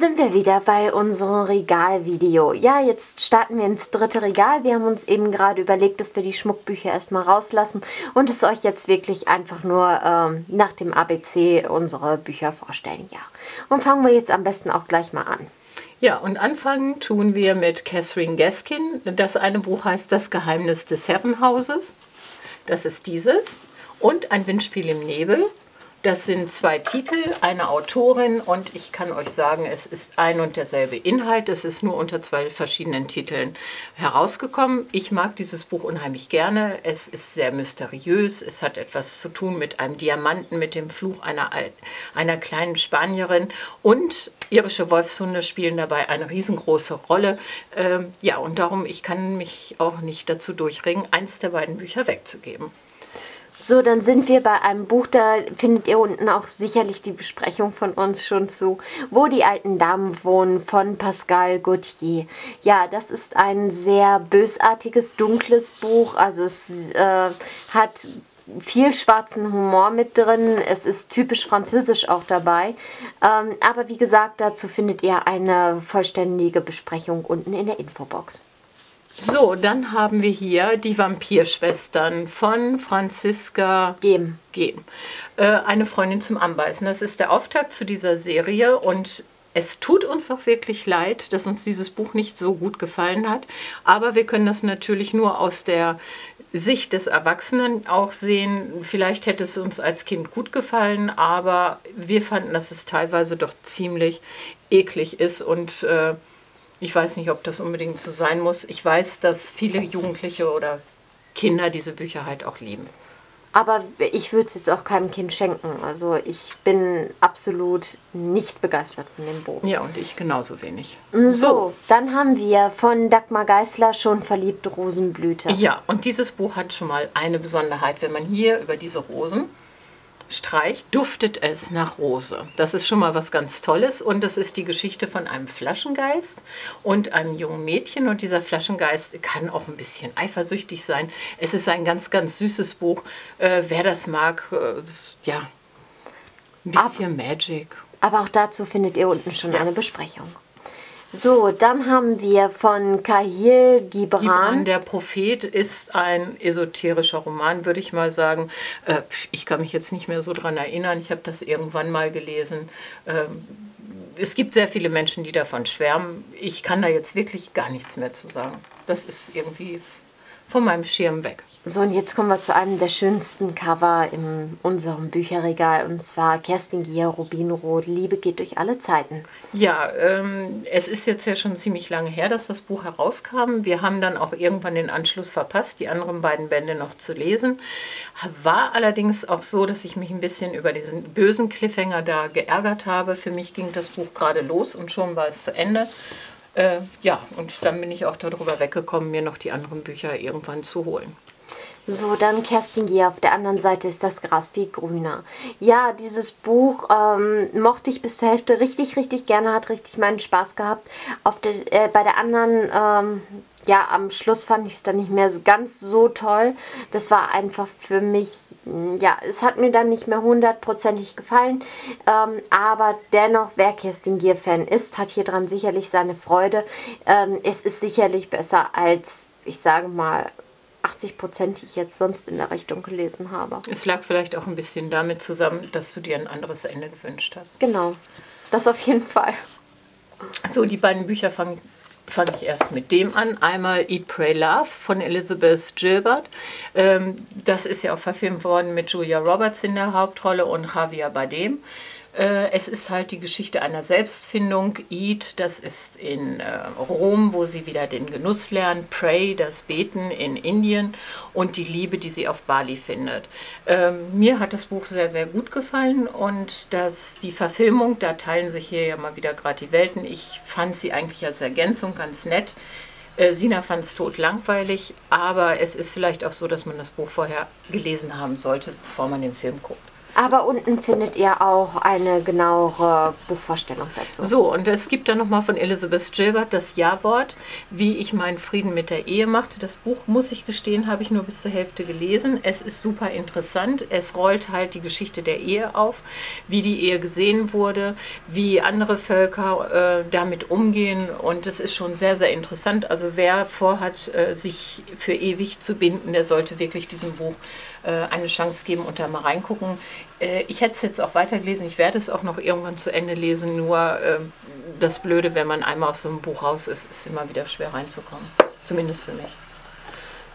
Hier sind wir wieder bei unserem Regalvideo. Ja, jetzt starten wir ins dritte Regal. Wir haben uns eben gerade überlegt, dass wir die Schmuckbücher erstmal rauslassen und es euch jetzt wirklich einfach nur nach dem ABC unsere Bücher vorstellen. Ja, und fangen wir jetzt am besten auch gleich mal an. Ja, und anfangen tun wir mit Catherine Gaskin. Das eine Buch heißt Das Geheimnis des Herrenhauses. Das ist dieses. Und Ein Windspiel im Nebel. Das sind zwei Titel, eine Autorin, und ich kann euch sagen, es ist ein und derselbe Inhalt. Es ist nur unter zwei verschiedenen Titeln herausgekommen. Ich mag dieses Buch unheimlich gerne. Es ist sehr mysteriös. Es hat etwas zu tun mit einem Diamanten, mit dem Fluch einer kleinen Spanierin, und irische Wolfshunde spielen dabei eine riesengroße Rolle. Ja, und darum, ich kann mich auch nicht dazu durchringen, eins der beiden Bücher wegzugeben. So, dann sind wir bei einem Buch, da findet ihr unten auch sicherlich die Besprechung von uns schon zu, Wo die alten Damen wohnen, von Pascale Gautier. Ja, das ist ein sehr bösartiges, dunkles Buch, also es hat viel schwarzen Humor mit drin, es ist typisch französisch auch dabei, aber wie gesagt, dazu findet ihr eine vollständige Besprechung unten in der Infobox. So, dann haben wir hier Die Vampirschwestern von Franziska Gehm. Eine Freundin zum Anbeißen. Das ist der Auftakt zu dieser Serie, und es tut uns auch wirklich leid, dass uns dieses Buch nicht so gut gefallen hat. Aber wir können das natürlich nur aus der Sicht des Erwachsenen auch sehen. Vielleicht hätte es uns als Kind gut gefallen, aber wir fanden, dass es teilweise doch ziemlich eklig ist, und ich weiß nicht, ob das unbedingt so sein muss. Ich weiß, dass viele Jugendliche oder Kinder diese Bücher halt auch lieben. Aber ich würde es jetzt auch keinem Kind schenken. Also ich bin absolut nicht begeistert von dem Buch. Ja, und ich genauso wenig. So, dann haben wir von Dagmar Geisler Schon verliebte Rosenblüte. Ja, und dieses Buch hat schon mal eine Besonderheit. Wenn man hier über diese Rosen streicht, duftet es nach Rose. Das ist schon mal was ganz Tolles, und das ist die Geschichte von einem Flaschengeist und einem jungen Mädchen, und dieser Flaschengeist kann auch ein bisschen eifersüchtig sein. Es ist ein ganz, ganz süßes Buch. Wer das mag, ja, ein bisschen Magic. Aber auch dazu findet ihr unten schon eine Besprechung. So, dann haben wir von Khalil Gibran. Der Prophet ist ein esoterischer Roman, würde ich mal sagen. Ich kann mich jetzt nicht mehr so dran erinnern. Ich habe das irgendwann mal gelesen. Es gibt sehr viele Menschen, die davon schwärmen. Ich kann da jetzt wirklich gar nichts mehr zu sagen. Das ist irgendwie von meinem Schirm weg. So, und jetzt kommen wir zu einem der schönsten Cover in unserem Bücherregal, und zwar Kerstin Gier, Rubinrot, Liebe geht durch alle Zeiten. Ja, es ist jetzt ja schon ziemlich lange her, dass das Buch herauskam. Wir haben dann auch irgendwann den Anschluss verpasst, die anderen beiden Bände noch zu lesen. War allerdings auch so, dass ich mich ein bisschen über diesen bösen Cliffhanger da geärgert habe. Für mich ging das Buch gerade los und schon war es zu Ende. Ja, und dann bin ich auch darüber weggekommen, mir noch die anderen Bücher irgendwann zu holen. So, dann Kerstin Gier, Auf der anderen Seite ist das Gras viel grüner. Ja, dieses Buch mochte ich bis zur Hälfte richtig gerne, hat richtig meinen Spaß gehabt. Bei der anderen, ja, am Schluss fand ich es dann nicht mehr ganz so toll. Das war einfach für mich, ja, es hat mir dann nicht mehr hundertprozentig gefallen. Aber dennoch, wer Kerstin Gier Fan ist, hat hier dran sicherlich seine Freude. Es ist sicherlich besser als, ich sage mal, 80%, die ich jetzt sonst in der Richtung gelesen habe. Es lag vielleicht auch ein bisschen damit zusammen, dass du dir ein anderes Ende gewünscht hast. Genau, das auf jeden Fall. So, die beiden Bücher fange ich erst mit dem an. Einmal Eat, Pray, Love von Elizabeth Gilbert. Das ist ja auch verfilmt worden mit Julia Roberts in der Hauptrolle und Javier Bardem. Es ist halt die Geschichte einer Selbstfindung. Eat, das ist in Rom, wo sie wieder den Genuss lernt. Pray, das Beten in Indien, und die Liebe, die sie auf Bali findet. Mir hat das Buch sehr, sehr gut gefallen, und die Verfilmung, da teilen sich hier ja mal wieder gerade die Welten. Ich fand sie eigentlich als Ergänzung ganz nett. Sina fand es totlangweilig, aber es ist vielleicht auch so, dass man das Buch vorher gelesen haben sollte, bevor man den Film guckt. Aber unten findet ihr auch eine genauere Buchvorstellung dazu. So, und es gibt dann nochmal von Elizabeth Gilbert das Ja-Wort, wie ich meinen Frieden mit der Ehe machte. Das Buch, muss ich gestehen, habe ich nur bis zur Hälfte gelesen. Es ist super interessant. Es rollt halt die Geschichte der Ehe auf, wie die Ehe gesehen wurde, wie andere Völker damit umgehen. Und es ist schon sehr, sehr interessant. Also wer vorhat, sich für ewig zu binden, der sollte wirklich diesem Buch eine Chance geben und da mal reingucken. Ich hätte es jetzt auch weitergelesen, ich werde es auch noch irgendwann zu Ende lesen, nur das Blöde, wenn man einmal aus so einem Buch raus ist, ist immer wieder schwer reinzukommen, zumindest für mich.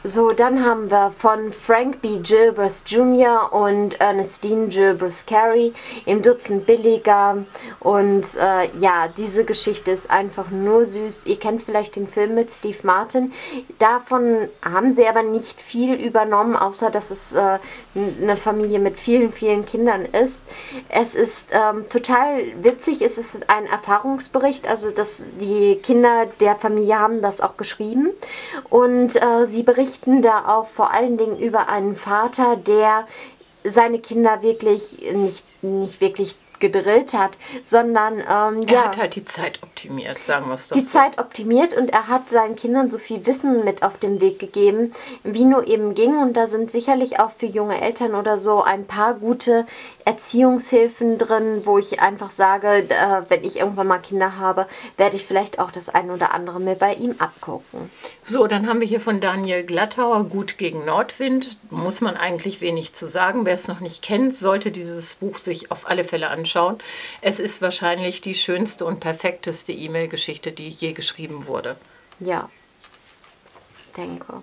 So, dann haben wir von Frank B. Gilbreth Jr. und Ernestine Gilbreth Carey im Dutzend billiger. Und ja, diese Geschichte ist einfach nur süß. Ihr kennt vielleicht den Film mit Steve Martin. Davon haben sie aber nicht viel übernommen, außer dass es eine Familie mit vielen, vielen Kindern ist. Es ist total witzig. Es ist ein Erfahrungsbericht. Also dass die Kinder der Familie haben das auch geschrieben. Und sie berichten da auch vor allen Dingen über einen Vater, der seine Kinder wirklich nicht wirklich gedrillt hat, sondern er hat halt die Zeit optimiert, sagen wir es doch so. Die Zeit optimiert, und er hat seinen Kindern so viel Wissen mit auf den Weg gegeben, wie nur eben ging, und da sind sicherlich auch für junge Eltern oder so ein paar gute Erziehungshilfen drin, wo ich einfach sage, wenn ich irgendwann mal Kinder habe, werde ich vielleicht auch das ein oder andere mir bei ihm abgucken. So, dann haben wir hier von Daniel Glattauer Gut gegen Nordwind. Muss man eigentlich wenig zu sagen. Wer es noch nicht kennt, sollte dieses Buch sich auf alle Fälle anschauen. Es ist wahrscheinlich die schönste und perfekteste E-Mail-Geschichte, die je geschrieben wurde. Ja, denke.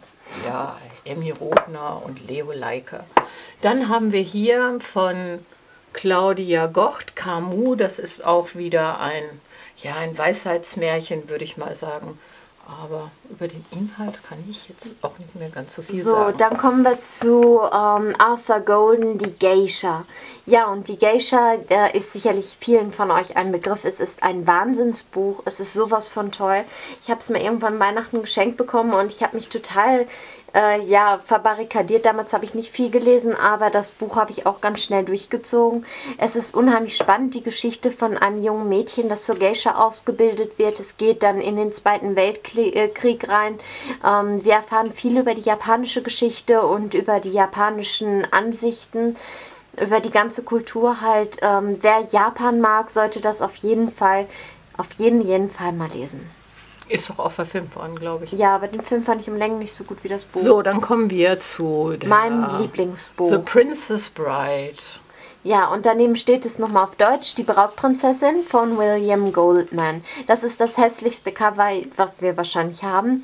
Ja, Emmy Rothner und Leo Leike. Dann haben wir hier von Claudia Gocht, Camus. Das ist auch wieder ein Weisheitsmärchen, würde ich mal sagen. Aber über den Inhalt kann ich jetzt auch nicht mehr ganz so viel sagen. So, dann kommen wir zu Arthur Golden, die Geisha. Ja, und die Geisha ist sicherlich vielen von euch ein Begriff. Es ist ein Wahnsinnsbuch. Es ist sowas von toll. Ich habe es mir irgendwann Weihnachten geschenkt bekommen und ich habe mich total verbarrikadiert. Damals habe ich nicht viel gelesen, aber das Buch habe ich auch ganz schnell durchgezogen. Es ist unheimlich spannend, die Geschichte von einem jungen Mädchen, das zur Geisha ausgebildet wird. Es geht dann in den Zweiten Weltkrieg rein. Wir erfahren viel über die japanische Geschichte und über die japanischen Ansichten, über die ganze Kultur halt. Wer Japan mag, sollte das auf jeden Fall mal lesen. Ist doch auch verfilmt worden, glaube ich. Ja, aber den Film fand ich im Längen nicht so gut wie das Buch. So, dann kommen wir zu meinem Lieblingsbuch. The Princess Bride. Ja, und daneben steht es nochmal auf Deutsch, Die Brautprinzessin von William Goldman. Das ist das hässlichste Cover, was wir wahrscheinlich haben.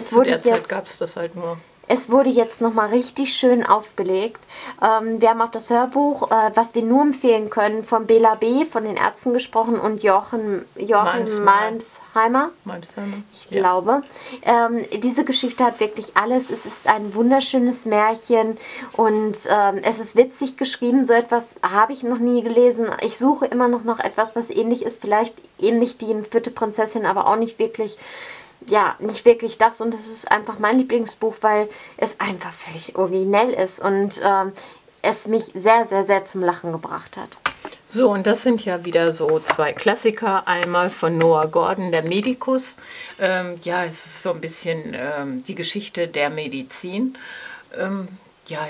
Zu der Zeit gab es das halt nur. Es wurde jetzt nochmal richtig schön aufgelegt. Wir haben auch das Hörbuch, was wir nur empfehlen können, von Bela B., von den Ärzten gesprochen, und Jochen Malmsheimer. Ich glaube. Diese Geschichte hat wirklich alles. Es ist ein wunderschönes Märchen und es ist witzig geschrieben. So etwas habe ich noch nie gelesen. Ich suche immer noch etwas, was ähnlich ist. Vielleicht ähnlich die Vierte Prinzessin, aber auch nicht wirklich. Ja, nicht wirklich das, und es ist einfach mein Lieblingsbuch, weil es einfach völlig originell ist und es mich sehr, sehr, sehr zum Lachen gebracht hat. So, und das sind ja wieder so zwei Klassiker. Einmal von Noah Gordon, Der Medikus. Es ist so ein bisschen die Geschichte der Medizin.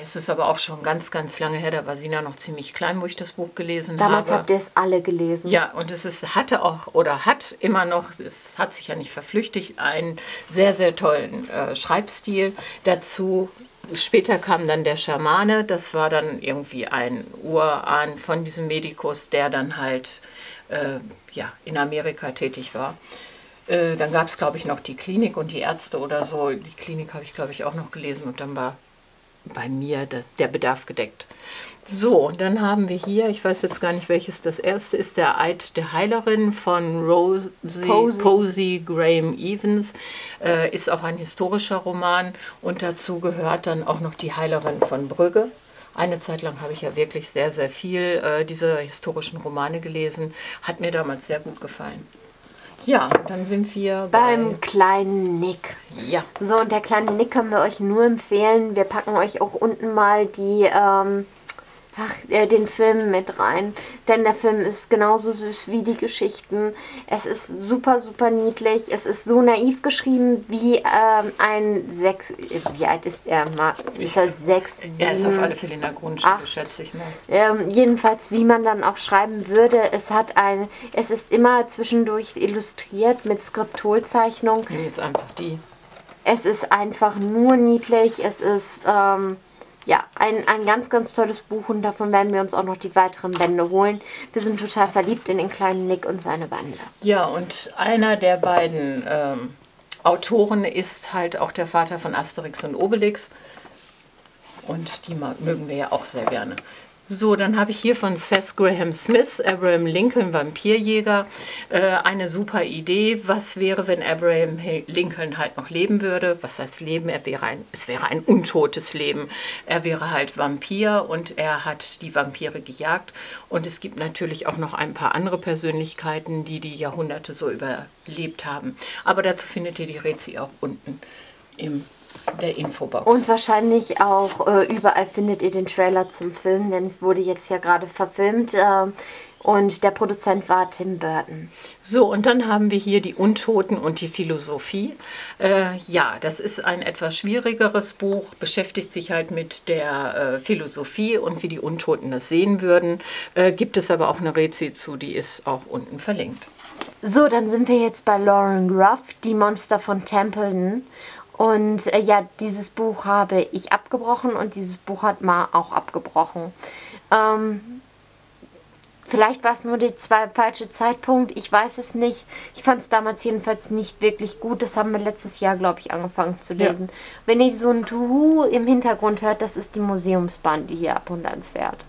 Es ist aber auch schon ganz, ganz lange her. Da war Sina noch ziemlich klein, wo ich das Buch gelesen habe. Damals habt ihr es alle gelesen. Ja, und es hat immer noch, es hat sich ja nicht verflüchtigt, einen sehr, sehr tollen Schreibstil dazu. Später kam dann der Schamane. Das war dann irgendwie ein Urahn von diesem Medikus, der dann halt in Amerika tätig war. Dann gab es, glaube ich, noch die Klinik und die Ärzte oder so. Die Klinik habe ich, glaube ich, auch noch gelesen, und dann war bei mir der Bedarf gedeckt. So, dann haben wir hier, ich weiß jetzt gar nicht, welches das erste ist, Der Eid der Heilerin von Posie Graeme-Evans. Ist auch ein historischer Roman, und dazu gehört dann auch noch Die Heilerin von Brügge. Eine Zeit lang habe ich ja wirklich sehr, sehr viel diese historischen Romane gelesen. Hat mir damals sehr gut gefallen. Ja, dann sind wir beim kleinen Nick. Ja. So, und der kleine Nick können wir euch nur empfehlen. Wir packen euch auch unten mal die den Film mit rein, denn der Film ist genauso süß wie die Geschichten. Es ist super, super niedlich. Es ist so naiv geschrieben wie ein wie alt ist er? Ist er 6, 7? Er ist auf alle Fälle in der Grundschule, schätze ich mal. Jedenfalls, wie man dann auch schreiben würde. Es hat ein, es ist immer zwischendurch illustriert mit Skriptolzeichnung. Jetzt einfach die. Es ist einfach nur niedlich. Es ist ja, ein ganz, ganz tolles Buch, und davon werden wir uns auch noch die weiteren Bände holen. Wir sind total verliebt in den kleinen Nick und seine Bande. Ja, und einer der beiden Autoren ist halt auch der Vater von Asterix und Obelix. Und die mögen wir ja auch sehr gerne. So, dann habe ich hier von Seth Graham Smith, Abraham Lincoln, Vampirjäger, eine super Idee. Was wäre, wenn Abraham Lincoln halt noch leben würde? Was heißt leben? Es wäre ein untotes Leben. Er wäre halt Vampir und er hat die Vampire gejagt. Und es gibt natürlich auch noch ein paar andere Persönlichkeiten, die die Jahrhunderte so überlebt haben. Aber dazu findet ihr die Rezi auch unten im der Infobox. Und wahrscheinlich auch überall findet ihr den Trailer zum Film, denn es wurde jetzt ja gerade verfilmt und der Produzent war Tim Burton. So, und dann haben wir hier die Untoten und die Philosophie. Ja, das ist ein etwas schwierigeres Buch, beschäftigt sich halt mit der Philosophie und wie die Untoten das sehen würden. Gibt es aber auch eine Rezi zu, die ist auch unten verlinkt. So, dann sind wir jetzt bei Lauren Ruff, die Monster von Templeton. Und ja, dieses Buch habe ich abgebrochen und dieses Buch hat Ma auch abgebrochen. Vielleicht war es nur der falsche Zeitpunkt, ich weiß es nicht. Ich fand es damals jedenfalls nicht wirklich gut. Das haben wir letztes Jahr, glaube ich, angefangen zu lesen. Ja. Wenn ihr so ein Tuhu im Hintergrund hört, das ist die Museumsbahn, die hier ab und an fährt.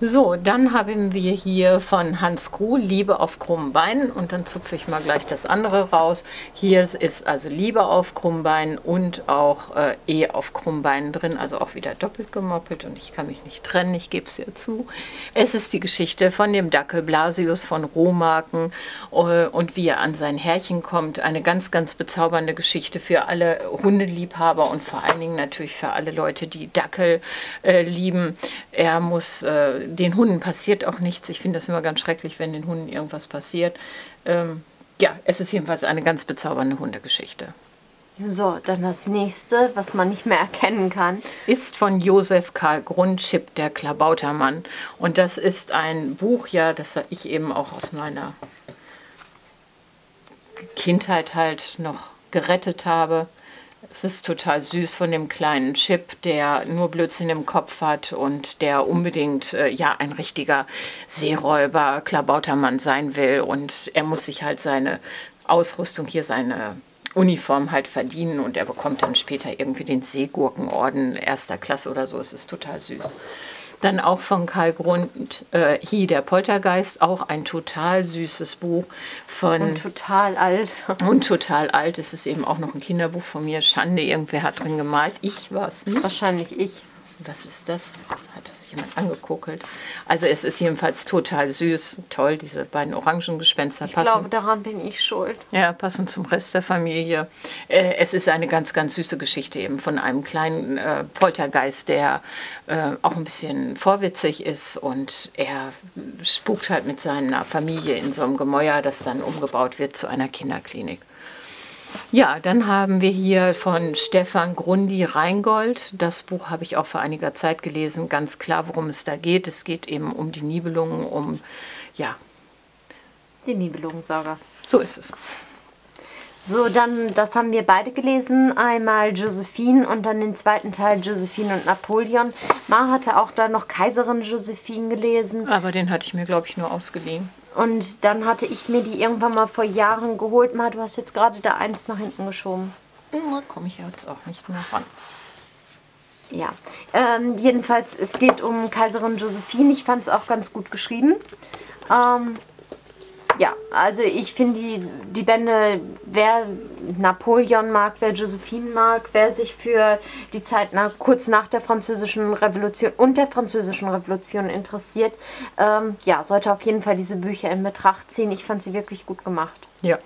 So, dann haben wir hier von Hans Gruh, Liebe auf krummen Beinen, und dann zupfe ich mal gleich das andere raus. Hier ist also Liebe auf krummen Beinen und auch Ehe auf krummen Beinen drin, also auch wieder doppelt gemoppelt und ich kann mich nicht trennen, ich gebe es ihr zu. Es ist die Geschichte von dem Dackel Blasius von Rohmarken und wie er an sein Herrchen kommt. Eine ganz, ganz bezaubernde Geschichte für alle Hundeliebhaber und vor allen Dingen natürlich für alle Leute, die Dackel lieben. Er muss... Den Hunden passiert auch nichts. Ich finde das immer ganz schrecklich, wenn den Hunden irgendwas passiert. Ja, es ist jedenfalls eine ganz bezaubernde Hundegeschichte. So, dann das nächste, was man nicht mehr erkennen kann, ist von Josef Karl Grund, Chip, der Klabautermann. Und das ist ein Buch, ja, das ich eben auch aus meiner Kindheit halt noch gerettet habe. Es ist total süß von dem kleinen Chip, der nur Blödsinn im Kopf hat und der unbedingt ja, ein richtiger Seeräuber, Klabautermann sein will. Und er muss sich halt seine Ausrüstung hier, seine Uniform halt verdienen, und er bekommt dann später irgendwie den Seegurkenorden 1. Klasse oder so. Es ist total süß. Dann auch von Karl Grund, Hi, der Poltergeist, auch ein total süßes Buch. Und total alt. Und total alt, es ist eben auch noch ein Kinderbuch von mir, Schande, irgendwer hat drin gemalt, ich war es nicht. Wahrscheinlich ich. Was ist das? Hat das jemand angekokelt? Also es ist jedenfalls total süß, toll, diese beiden Orangengespenster passen. Ich glaube, daran bin ich schuld. Ja, passen zum Rest der Familie. Es ist eine ganz, ganz süße Geschichte eben von einem kleinen Poltergeist, der auch ein bisschen vorwitzig ist, und er spukt halt mit seiner Familie in so einem Gemäuer, das dann umgebaut wird zu einer Kinderklinik. Ja, dann haben wir hier von Stefan Grundi Reingold. Das Buch habe ich auch vor einiger Zeit gelesen. Ganz klar, worum es da geht. Es geht eben um die Nibelungen, um, ja, die Nibelungen-Saga. So ist es. So, dann, das haben wir beide gelesen. Einmal Josephine und dann den zweiten Teil Josephine und Napoleon. Ma hatte auch da noch Kaiserin Josephine gelesen. Aber den hatte ich mir, glaube ich, nur ausgeliehen. Und dann hatte ich mir die irgendwann mal vor Jahren geholt. Ma, du hast jetzt gerade da eins nach hinten geschoben. Da komme ich jetzt auch nicht mehr ran. Ja, jedenfalls, es geht um Kaiserin Josephine. Ich fand es auch ganz gut geschrieben. Ja, also ich finde die Bände, wer Napoleon mag, wer Josephine mag, wer sich für die Zeit kurz nach der Französischen Revolution und der Französischen Revolution interessiert, ja, sollte auf jeden Fall diese Bücher in Betracht ziehen. Ich fand sie wirklich gut gemacht. Ja.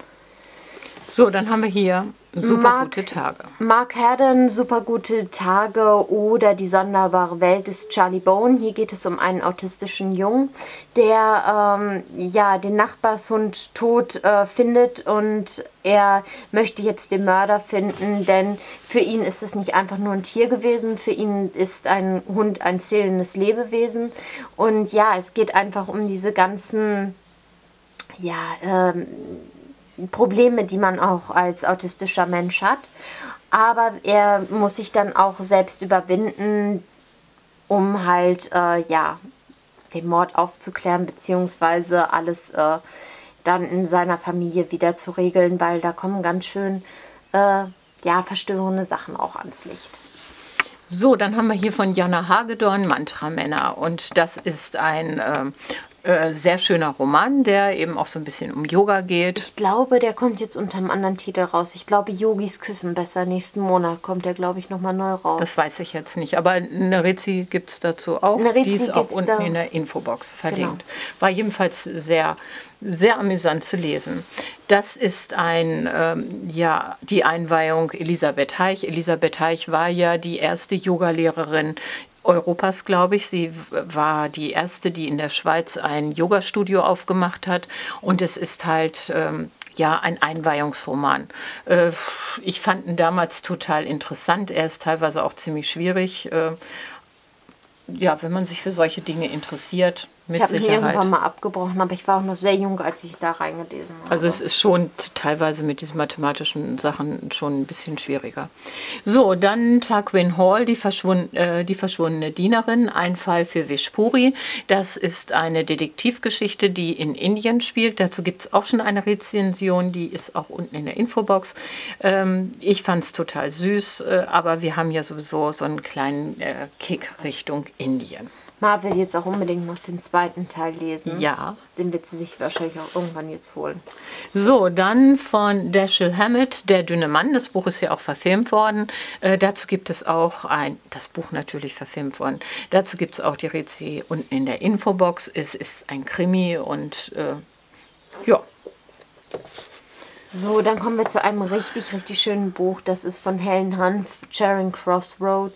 So, dann haben wir hier super gute Tage. Mark Haddon, super gute Tage oder die sonderbare Welt des Charlie Bone. Hier geht es um einen autistischen Jungen, der ja den Nachbarshund tot findet und er möchte jetzt den Mörder finden, denn für ihn ist es nicht einfach nur ein Tier gewesen, für ihn ist ein Hund ein zählendes Lebewesen und ja, es geht einfach um diese ganzen, ja, Probleme, die man auch als autistischer Mensch hat, aber er muss sich dann auch selbst überwinden, um halt, ja, den Mord aufzuklären, beziehungsweise alles dann in seiner Familie wieder zu regeln, weil da kommen ganz schön, ja, verstörende Sachen auch ans Licht. So, dann haben wir hier von Jana Hagedorn Mantramänner und das ist ein sehr schöner Roman, der eben auch so ein bisschen um Yoga geht. Ich glaube, der kommt jetzt unter einem anderen Titel raus. Ich glaube, Yogis küssen besser. Nächsten Monat kommt der, glaube ich, nochmal neu raus. Das weiß ich jetzt nicht, aber eine Rezi gibt es dazu auch. Die ist auch unten in der Infobox verlinkt. Genau. War jedenfalls sehr, sehr amüsant zu lesen. Das ist ein, ja, die Einweihung Elisabeth Heich. Elisabeth Heich war ja die erste Yogalehrerin Europas, glaube ich. Sie war die erste, die in der Schweiz ein Yoga-Studio aufgemacht hat und es ist halt ja, ein Einweihungsroman. Ich fand ihn damals total interessant. Er ist teilweise auch ziemlich schwierig. Ja, wenn man sich für solche Dinge interessiert, mit Sicherheit. Ich habe ihn irgendwann mal abgebrochen, aber ich war auch noch sehr jung, als ich da reingelesen habe. Also es ist schon teilweise mit diesen mathematischen Sachen schon ein bisschen schwieriger. So, dann Tarquin Hall, die verschwundene Dienerin, ein Fall für Vishpuri. Das ist eine Detektivgeschichte, die in Indien spielt. Dazu gibt es auch schon eine Rezension, die ist auch unten in der Infobox. Ich fand es total süß, aber wir haben ja sowieso so einen kleinen Kick Richtung Indien. Mar will jetzt auch unbedingt noch den zweiten Teil lesen. Ja. Den wird sie sich wahrscheinlich auch irgendwann jetzt holen. So, dann von Dashiell Hammett, Der dünne Mann. Das Buch ist ja auch verfilmt worden. Dazu gibt es auch ein, das Buch natürlich verfilmt worden. Dazu gibt es auch die Rezi unten in der Infobox. Es ist ein Krimi und ja. So, dann kommen wir zu einem richtig, richtig schönen Buch. Das ist von Helen Hanff, Charing Cross Road,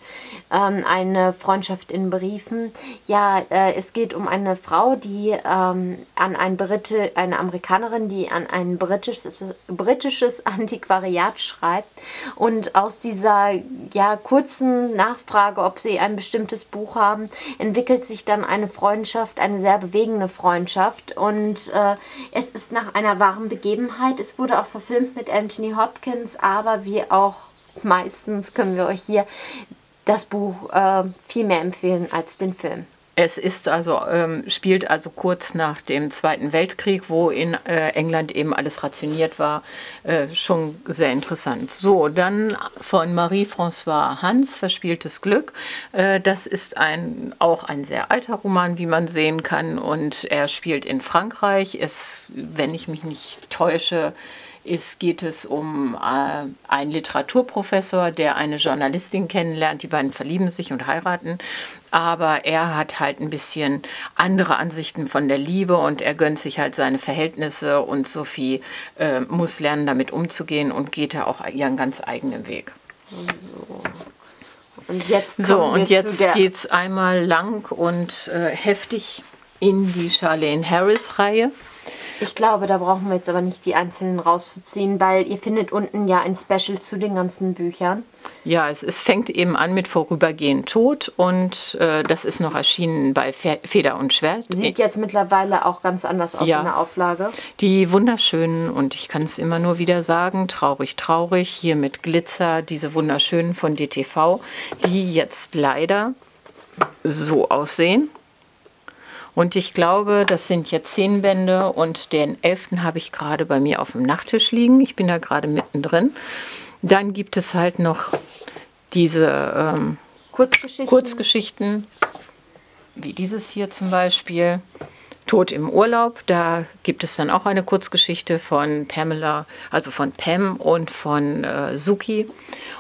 eine Freundschaft in Briefen. Ja, es geht um eine Frau, die an eine Amerikanerin, die an ein britisches Antiquariat schreibt. Und aus dieser, ja, kurzen Nachfrage, ob sie ein bestimmtes Buch haben, entwickelt sich dann eine Freundschaft, eine sehr bewegende Freundschaft. Und es ist nach einer wahren Begebenheit. Es wurde auch verfilmt mit Anthony Hopkins, aber wie auch meistens können wir euch hier das Buch viel mehr empfehlen als den Film. Es ist also, spielt also kurz nach dem Zweiten Weltkrieg, wo in England eben alles rationiert war. Schon sehr interessant. So, dann von Marie-Françoise Hans, Verspieltes Glück. Das ist auch ein sehr alter Roman, wie man sehen kann. Und er spielt in Frankreich. Es, wenn ich mich nicht täusche, geht es um einen Literaturprofessor, der eine Journalistin kennenlernt. Die beiden verlieben sich und heiraten. Aber er hat halt ein bisschen andere Ansichten von der Liebe und er gönnt sich halt seine Verhältnisse. Und Sophie muss lernen, damit umzugehen und geht da auch ihren ganz eigenen Weg. So. Und jetzt, geht es einmal lang und heftig in die Charlaine Harris-Reihe. Ich glaube, da brauchen wir jetzt aber nicht die einzelnen rauszuziehen, weil ihr findet unten ja ein Special zu den ganzen Büchern. Ja, es fängt eben an mit Vorübergehend Tod und das ist noch erschienen bei Feder und Schwert. Sieht jetzt mittlerweile auch ganz anders aus, ja, in der Auflage. Die wunderschönen, und ich kann es immer nur wieder sagen, Traurig, traurig, hier mit Glitzer, diese wunderschönen von DTV, die jetzt leider so aussehen. Und ich glaube, das sind jetzt 10 Bände und den 11. habe ich gerade bei mir auf dem Nachttisch liegen. Ich bin da gerade mittendrin. Dann gibt es halt noch diese Kurzgeschichten, wie dieses hier zum Beispiel. Tod im Urlaub, da gibt es dann auch eine Kurzgeschichte von Pamela, also von Pam und von Suki.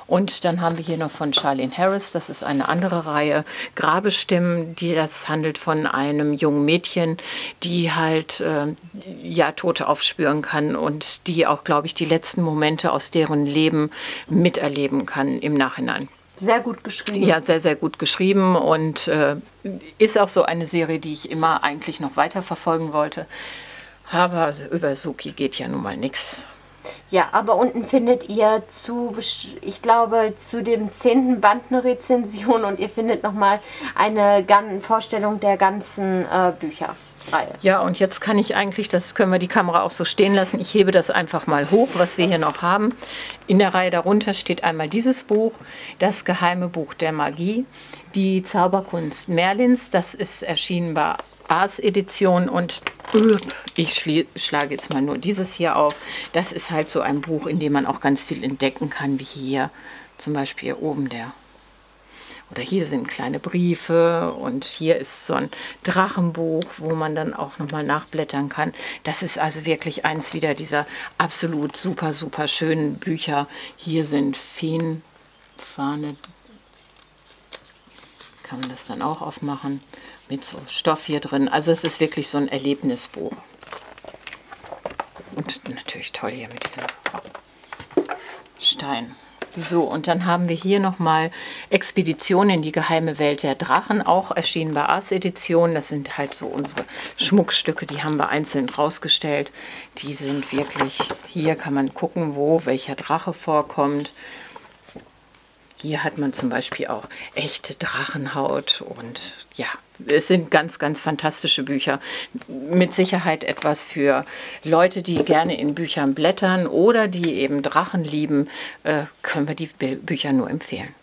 Und dann haben wir hier noch von Charlaine Harris, das ist eine andere Reihe, Grabestimmen, die das handelt von einem jungen Mädchen, die halt ja Tote aufspüren kann und die auch, glaube ich, die letzten Momente aus deren Leben miterleben kann im Nachhinein. Sehr gut geschrieben. Ja, sehr, sehr gut geschrieben und ist auch so eine Serie, die ich immer eigentlich noch weiter verfolgen wollte. Aber über Suki geht ja nun mal nichts. Ja, aber unten findet ihr zu, ich glaube, zu dem 10. Band eine Rezension und ihr findet nochmal eine Vorstellung der ganzen Bücher. Ja, und jetzt kann ich eigentlich, das können wir die Kamera auch so stehen lassen, ich hebe das einfach mal hoch, was wir hier noch haben. In der Reihe darunter steht einmal dieses Buch, das geheime Buch der Magie, die Zauberkunst Merlins, das ist erschienen bei Ars Edition und ich schlage jetzt mal nur dieses hier auf. Das ist halt so ein Buch, in dem man auch ganz viel entdecken kann, wie hier zum Beispiel hier oben der... Oder hier sind kleine Briefe und hier ist so ein Drachenbuch, wo man dann auch nochmal nachblättern kann. Das ist also wirklich eins wieder dieser absolut super, super schönen Bücher. Hier sind Feenfahne, kann man das dann auch aufmachen, mit so Stoff hier drin. Also es ist wirklich so ein Erlebnisbuch. Und natürlich toll hier mit diesem Stein. So, und dann haben wir hier nochmal Expedition in die geheime Welt der Drachen, auch erschienen bei Ars Edition. Das sind halt so unsere Schmuckstücke, die haben wir einzeln rausgestellt. Die sind wirklich, hier kann man gucken, wo welcher Drache vorkommt. Hier hat man zum Beispiel auch echte Drachenhaut und ja, es sind ganz, ganz fantastische Bücher. Mit Sicherheit etwas für Leute, die gerne in Büchern blättern oder die eben Drachen lieben, können wir die Bücher nur empfehlen.